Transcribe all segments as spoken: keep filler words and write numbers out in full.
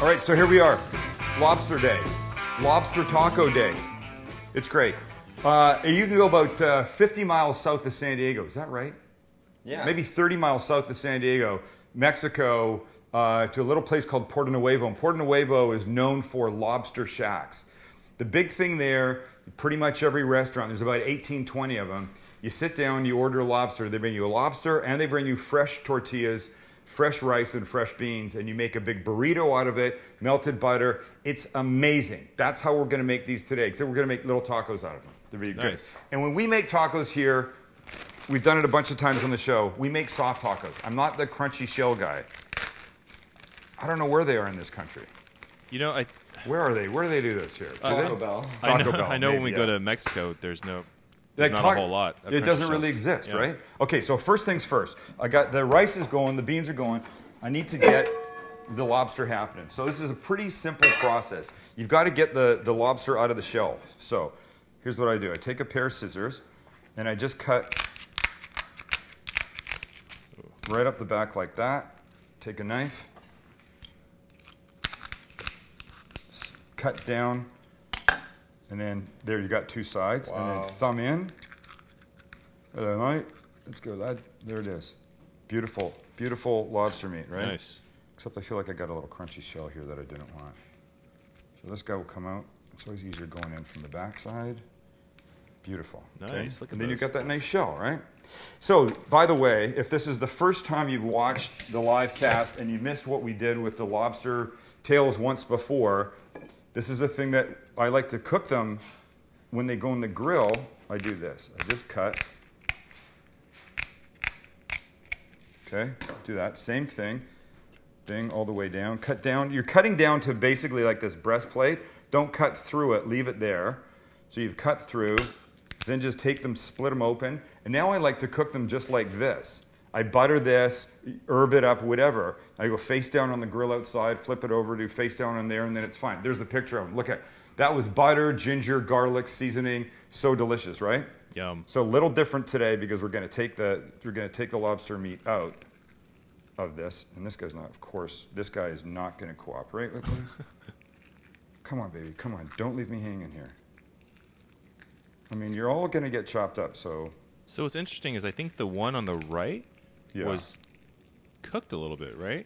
All right, so here we are. Lobster day. Lobster taco day. It's great. Uh, you can go about uh, fifty miles south of San Diego. Is that right? Yeah. Maybe thirty miles south of San Diego, Mexico, uh, to a little place called Puerto Nuevo. And Puerto Nuevo is known for lobster shacks. The big thing there, pretty much every restaurant, there's about eighteen, twenty of them. You sit down, you order lobster. They bring you a lobster, and they bring you fresh tortillas, fresh rice, and fresh beans, and you make a big burrito out of it, melted butter. It's amazing. That's how we're going to make these today, except we're going to make little tacos out of them. They're really nice. Good. And when we make tacos here, we've done it a bunch of times on the show, we make soft tacos. I'm not the crunchy shell guy. I don't know where they are in this country. You know, I... Where are they? Where do they do this here? Do uh, Taco Bell. Taco I know, Bell, I know maybe, when we yeah. go to Mexico, there's no... There's not a whole lot. It doesn't really exist, yeah. right? Okay, so first things first. I got the rice is going, the beans are going. I need to get the lobster happening. So this is a pretty simple process. You've got to get the, the lobster out of the shell. So here's what I do. I take a pair of scissors and I just cut right up the back like that. Take a knife. Cut down. And then there you got two sides. Wow. And then thumb in. Hello, mate. Let's go, lad. There it is. Beautiful, beautiful lobster meat, right? Nice. Except I feel like I got a little crunchy shell here that I didn't want. So this guy will come out. It's always easier going in from the back side. Beautiful. Nice. Okay? Look at and then those. You got that nice shell, right? So, by the way, if this is the first time you've watched the live cast and you missed what we did with the lobster tails once before, this is a thing that I like to cook them when they go in the grill. I do this. I just cut. Okay, do that. Same thing. Thing all the way down. Cut down. You're cutting down to basically like this breastplate. Don't cut through it. Leave it there. So you've cut through. Then just take them, split them open. And now I like to cook them just like this. I butter this, herb it up, whatever. I go face down on the grill outside, flip it over, do face down on there, and then it's fine. There's the picture of them. Look at that was butter, ginger, garlic, seasoning. So delicious, right? Yum. So a little different today because we're gonna take the we're gonna take the lobster meat out of this. And this guy's not, of course, this guy is not gonna cooperate with me. Come on, baby, come on. Don't leave me hanging here. I mean, you're all gonna get chopped up, so. So what's interesting is I think the one on the right. Yeah. Was cooked a little bit, right?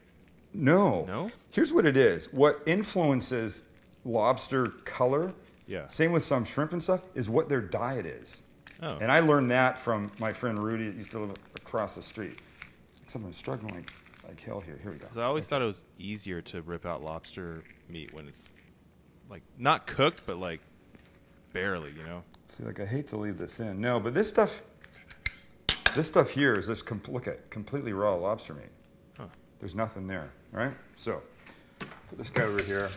No. No? Here's what it is. What influences lobster color, yeah. same with some shrimp and stuff, is what their diet is. Oh. And I learned that from my friend Rudy that used to live across the street. Except I'm struggling like, like hell here. Here we go. So I always okay. thought it was easier to rip out lobster meat when it's, like, not cooked, but, like, barely, you know? See, like, I hate to leave this in. No, but this stuff... This stuff here is this, look at, completely raw lobster meat. Huh. There's nothing there, all right? So, put this guy over here.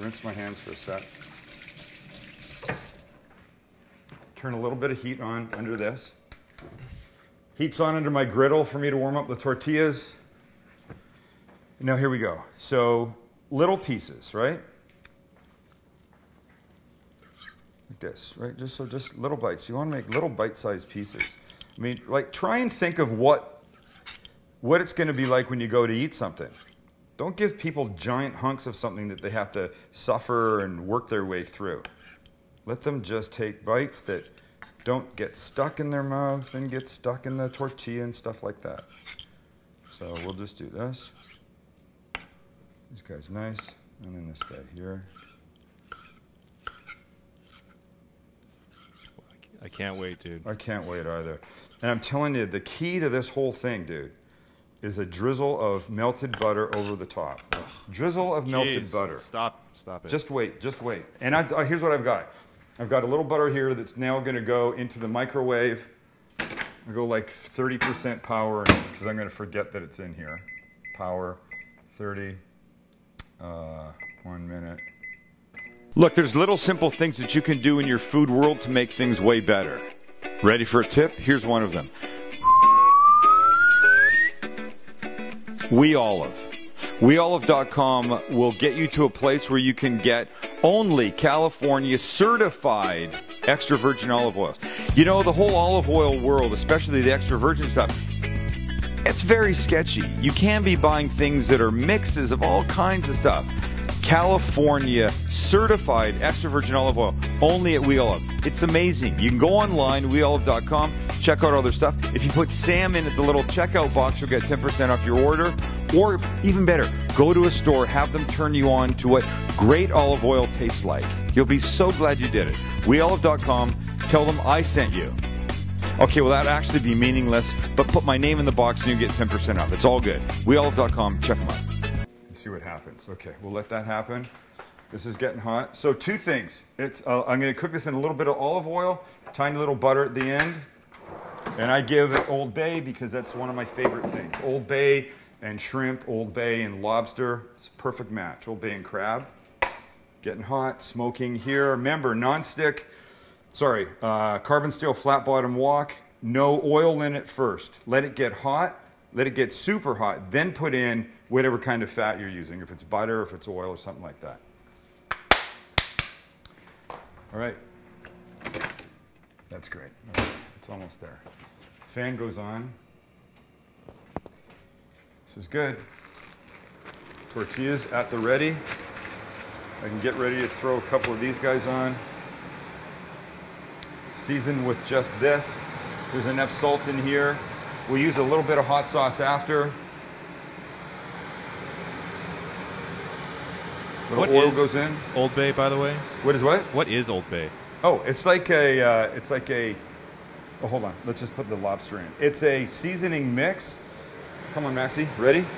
Rinse my hands for a sec. Turn a little bit of heat on under this. Heat's on under my griddle for me to warm up the tortillas. And now here we go. So, little pieces, right? Like this, right? Just so, just little bites. You want to make little bite-sized pieces. I mean, like, try and think of what, what it's going to be like when you go to eat something. Don't give people giant hunks of something that they have to suffer and work their way through. Let them just take bites that don't get stuck in their mouth and get stuck in the tortilla and stuff like that. So we'll just do this. This guy's nice. And then this guy here. I can't wait, dude. I can't wait either. And I'm telling you, the key to this whole thing, dude, is a drizzle of melted butter over the top. Ugh. Drizzle of Jeez. melted butter. Stop. Stop it. Just wait. Just wait. And I, I, here's what I've got. I've got a little butter here that's now going to go into the microwave. I go like thirty percent power because I'm going to forget that it's in here. Power, thirty, uh, one minute. Look, there's little simple things that you can do in your food world to make things way better. Ready for a tip? Here's one of them. WeOlive. WeOlive dot com will get you to a place where you can get only California certified extra virgin olive oils. You know, the whole olive oil world, especially the extra virgin stuff, That's very sketchy. You can be buying things that are mixes of all kinds of stuff. California certified extra virgin olive oil, only at WeOlive. It's amazing. You can go online, we olive dot com, check out other stuff. If you put Sam in at the little checkout box, you'll get ten percent off your order. Or even better, go to a store, have them turn you on to what great olive oil tastes like. You'll be so glad you did it. we olive dot com, tell them I sent you. Okay, well, that'd actually be meaningless, but put my name in the box and you get ten percent off. It's all good. we olive dot com, check them out. See what happens. Okay, we'll let that happen. This is getting hot. So two things. It's uh, I'm going to cook this in a little bit of olive oil, tiny little butter at the end, and I give it Old Bay because that's one of my favorite things. Old Bay and shrimp, Old Bay and lobster. It's a perfect match. Old Bay and crab. Getting hot, smoking here. Remember, nonstick. Sorry, uh, carbon steel flat bottom wok. No oil in it first. Let it get hot. Let it get super hot. Then put in whatever kind of fat you're using, if it's butter, if it's oil, or something like that. All right. That's great. All right. It's almost there. Fan goes on. This is good. Tortillas at the ready. I can get ready to throw a couple of these guys on. Season with just this. There's enough salt in here. We'll use a little bit of hot sauce after. What oil is goes in. Old Bay, by the way. What is what? What is Old Bay? Oh, it's like a, uh, it's like a. Oh, hold on. Let's just put the lobster in. It's a seasoning mix. Come on, Maxie. Ready? Nice.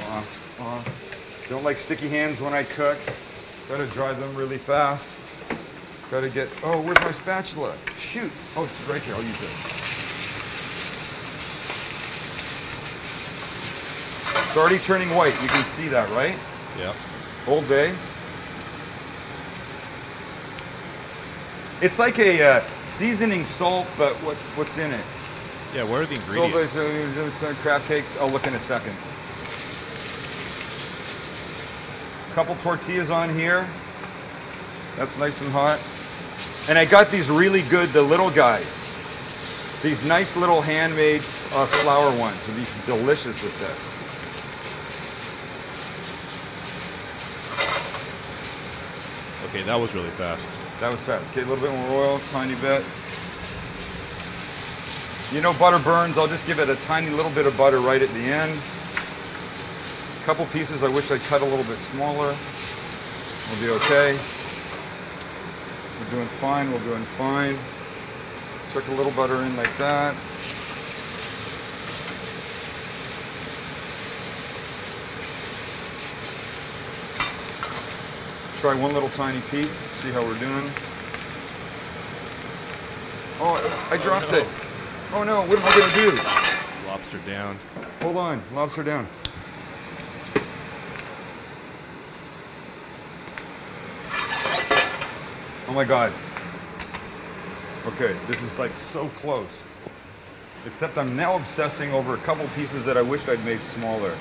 Uh, uh, don't like sticky hands when I cook. Got to dry them really fast. Got to get. Oh, where's my spatula? Shoot. Oh, it's right here. I'll use this. It's already turning white. You can see that, right? Yeah. Old Bay. It's like a uh, seasoning salt, but what's what's in it? Yeah, where are the ingredients? So, uh, some crab cakes. I'll look in a second. Couple tortillas on here. That's nice and hot. And I got these really good, the little guys. These nice little handmade uh, flour ones. So these are delicious with this. Okay, that was really fast. That was fast. Okay, a little bit more oil, tiny bit. You know butter burns. I'll just give it a tiny little bit of butter right at the end. A couple pieces I wish I'd cut a little bit smaller. We'll be okay. We're doing fine, we're doing fine. Chuck a little butter in like that. Try one little tiny piece, see how we're doing. Oh, I dropped oh, no. it. Oh no, what am I gonna do? Lobster down. Hold on, lobster down. Oh my God. Okay, this is like so close. Except I'm now obsessing over a couple pieces that I wished I'd made smaller.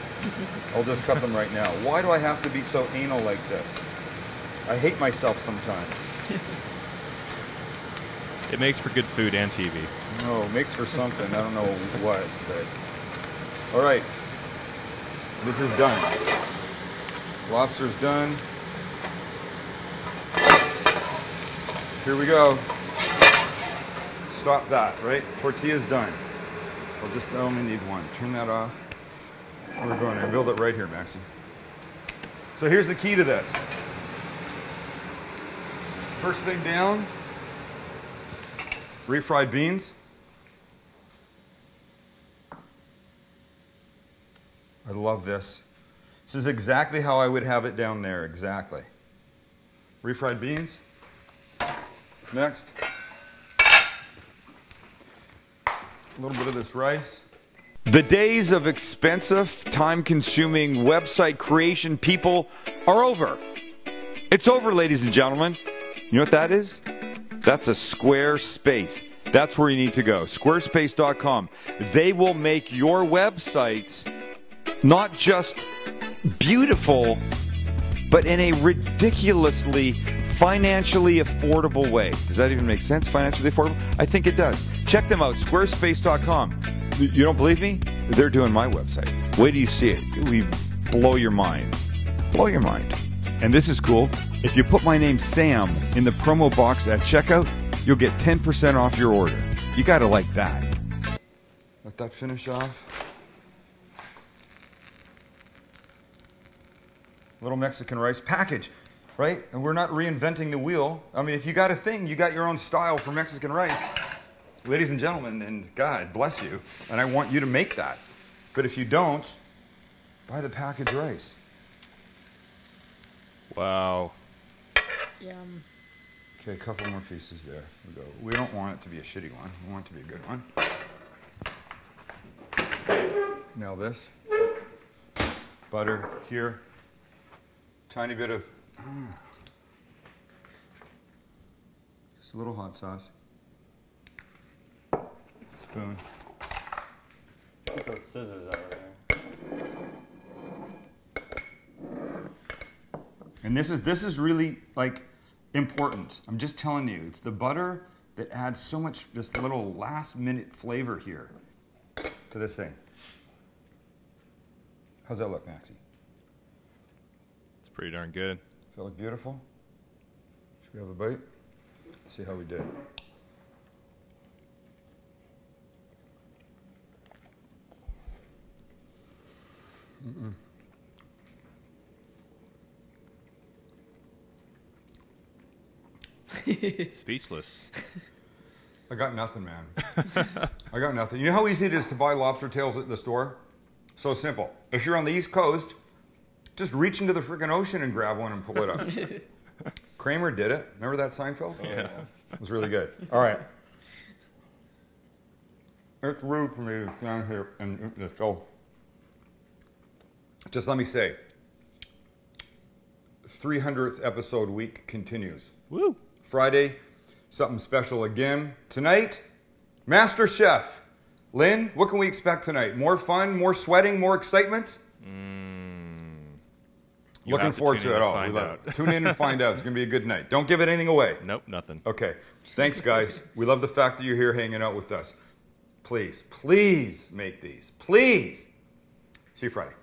I'll just cut them right now. Why do I have to be so anal like this? I hate myself sometimes. It makes for good food and T V. No, it makes for something. I don't know what, but... All right. This is done. Lobster's done. Here we go. Stop that, right? Tortilla's done. I'll just only need one. Turn that off. We're going to build it right here, Maxie. So here's the key to this. First thing down, refried beans. I love this. This is exactly how I would have it down there, exactly. Refried beans. Next. A little bit of this rice. The days of expensive, time-consuming website creation people are over. It's over, ladies and gentlemen. You know what that is? That's a Squarespace. That's where you need to go. Squarespace dot com. They will make your websites not just beautiful, but in a ridiculously financially affordable way. Does that even make sense? Financially affordable? I think it does. Check them out, squarespace dot com. You don't believe me? They're doing my website. Wait till you see it. We blow your mind. Blow your mind. And this is cool. If you put my name, Sam, in the promo box at checkout, you'll get ten percent off your order. You gotta like that. Let that finish off. Little Mexican rice package, right? And we're not reinventing the wheel. I mean, if you got a thing, you got your own style for Mexican rice. Ladies and gentlemen, and God bless you, and I want you to make that. But if you don't, buy the packaged rice. Wow. Yum. Okay, a couple more pieces there. We go. We don't want it to be a shitty one. We want it to be a good one. Now this. Butter here. Tiny bit of... Ah, just a little hot sauce. Spoon. Get those scissors out of there. And this is this is really like important. I'm just telling you, it's the butter that adds so much just a little last minute flavor here to this thing. How's that look, Maxie? It's pretty darn good. Does that look beautiful? Should we have a bite? Let's see how we did. Mm-mm. Speechless. I got nothing, man. I got nothing. You know how easy it is to buy lobster tails at the store? So simple. If you're on the East Coast, just reach into the freaking ocean and grab one and pull it up. Kramer did it. Remember that Seinfeld? Oh, yeah. It was really good. All right. It's rude for me to stand here and eat this. So just let me say, three hundredth episode week continues. Woo! Friday, something special again. Tonight, Master Chef. Lynn, what can we expect tonight? More fun, more sweating, more excitement? Mm, Looking forward to, to it all. We love it. Tune in and find out. It's going to be a good night. Don't give anything away. Nope, nothing. Okay. Thanks, guys. We love the fact that you're here hanging out with us. Please, please make these. Please. See you Friday.